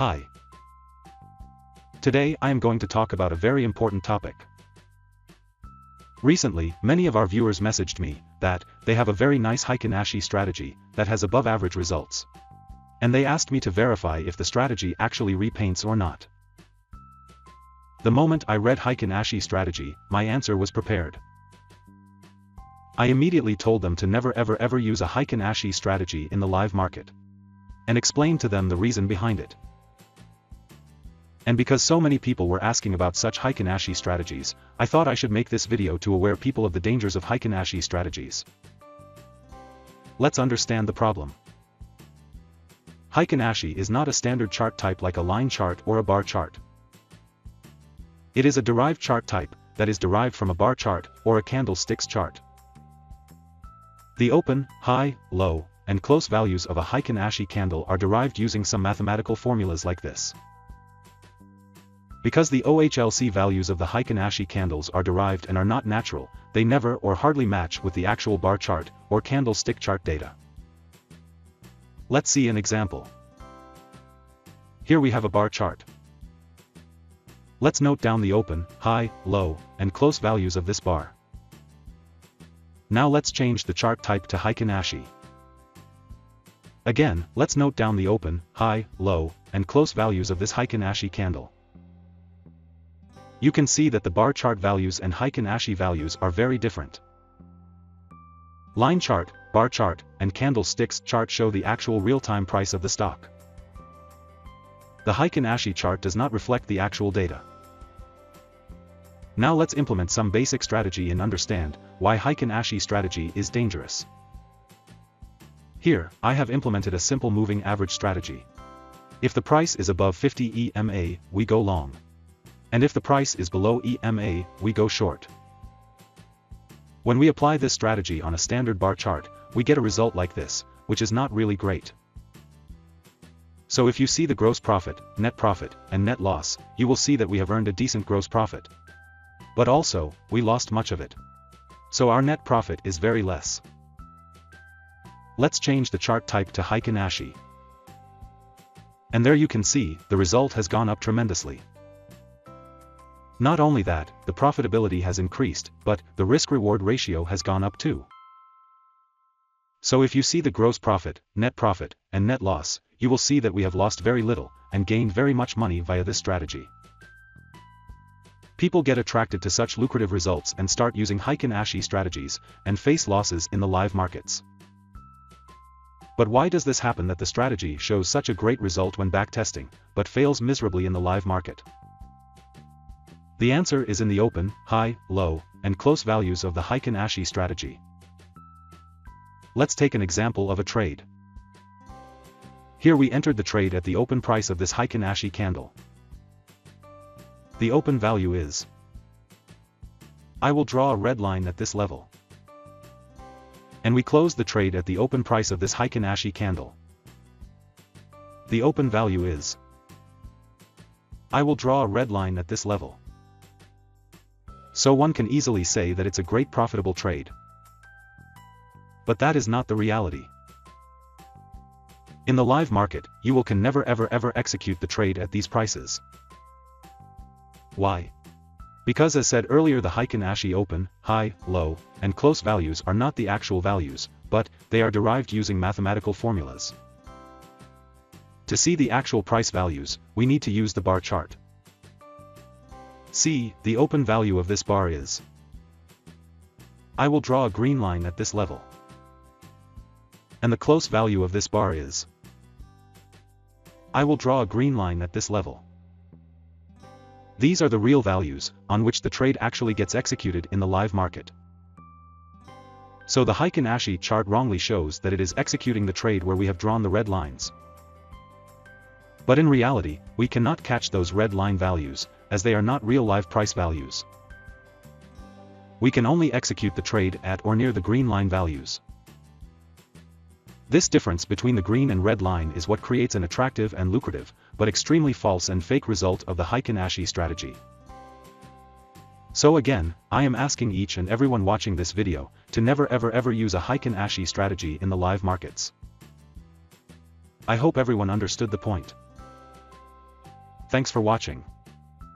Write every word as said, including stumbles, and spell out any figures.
Hi. Today I am going to talk about a very important topic. Recently, many of our viewers messaged me that they have a very nice Heikin Ashi strategy that has above average results. And they asked me to verify if the strategy actually repaints or not. The moment I read Heikin Ashi strategy, my answer was prepared. I immediately told them to never ever ever use a Heikin Ashi strategy in the live market. And explained to them the reason behind it. And because so many people were asking about such Heikin Ashi strategies, I thought I should make this video to aware people of the dangers of Heikin Ashi strategies. Let's understand the problem. Heikin Ashi is not a standard chart type like a line chart or a bar chart. It is a derived chart type that is derived from a bar chart or a candlesticks chart. The open, high, low, and close values of a Heikin Ashi candle are derived using some mathematical formulas like this. Because the O H L C values of the Heikin Ashi candles are derived and are not natural, they never or hardly match with the actual bar chart or candlestick chart data. Let's see an example. Here we have a bar chart. Let's note down the open, high, low, and close values of this bar. Now let's change the chart type to Heikin Ashi. Again, let's note down the open, high, low, and close values of this Heikin Ashi candle. You can see that the bar chart values and Heikin Ashi values are very different. Line chart, bar chart, and candlesticks chart show the actual real-time price of the stock. The Heikin Ashi chart does not reflect the actual data. Now let's implement some basic strategy and understand why Heikin Ashi strategy is dangerous. Here, I have implemented a simple moving average strategy. If the price is above fifty E M A, we go long. And if the price is below E M A, we go short. When we apply this strategy on a standard bar chart, we get a result like this, which is not really great. So if you see the gross profit, net profit, and net loss, you will see that we have earned a decent gross profit. But also, we lost much of it. So our net profit is very less. Let's change the chart type to Heikin Ashi. And there you can see, the result has gone up tremendously. Not only that, the profitability has increased, but the risk-reward ratio has gone up too. So if you see the gross profit, net profit, and net loss, you will see that we have lost very little, and gained very much money via this strategy. People get attracted to such lucrative results and start using Heikin Ashi strategies, and face losses in the live markets. But why does this happen that the strategy shows such a great result when backtesting, but fails miserably in the live market? The answer is in the open, high, low, and close values of the Heikin Ashi strategy. Let's take an example of a trade. Here we entered the trade at the open price of this Heikin Ashi candle. The open value is. I will draw a red line at this level. And we close the trade at the open price of this Heikin Ashi candle. The open value is. I will draw a red line at this level. So one can easily say that it's a great profitable trade. But that is not the reality. In the live market, you will can never ever ever execute the trade at these prices. Why? Because as said earlier, the Heikin Ashi open, high, low, and close values are not the actual values, but they are derived using mathematical formulas. To see the actual price values, we need to use the bar chart. See, the open value of this bar is. I will draw a green line at this level. And the close value of this bar is. I will draw a green line at this level. These are the real values, on which the trade actually gets executed in the live market. So the Heikin Ashi chart wrongly shows that it is executing the trade where we have drawn the red lines. But in reality, we cannot catch those red line values, as they are not real live price values. We can only execute the trade at or near the green line values. This difference between the green and red line is what creates an attractive and lucrative, but extremely false and fake result of the Heikin Ashi strategy. So again, I am asking each and everyone watching this video, to never ever ever use a Heikin Ashi strategy in the live markets. I hope everyone understood the point. Thanks for watching.